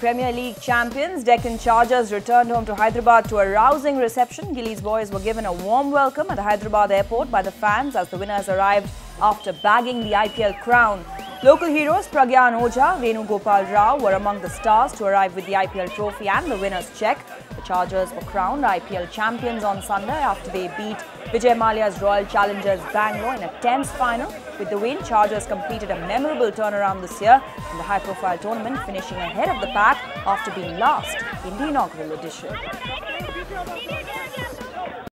Premier League champions Deccan Chargers returned home to Hyderabad to a rousing reception. Gillies boys were given a warm welcome at the Hyderabad airport by the fans as the winners arrived after bagging the IPL crown. Local heroes Pragyan Ojha, Venu Gopal Rao were among the stars to arrive with the IPL trophy and the winner's cheque. The Chargers were crowned IPL champions on Sunday after they beat Vijay Mallya's Royal Challengers Bangalore in a tense final. With the win, Chargers completed a memorable turnaround this year in the high-profile tournament, finishing ahead of the pack after being last in the inaugural edition.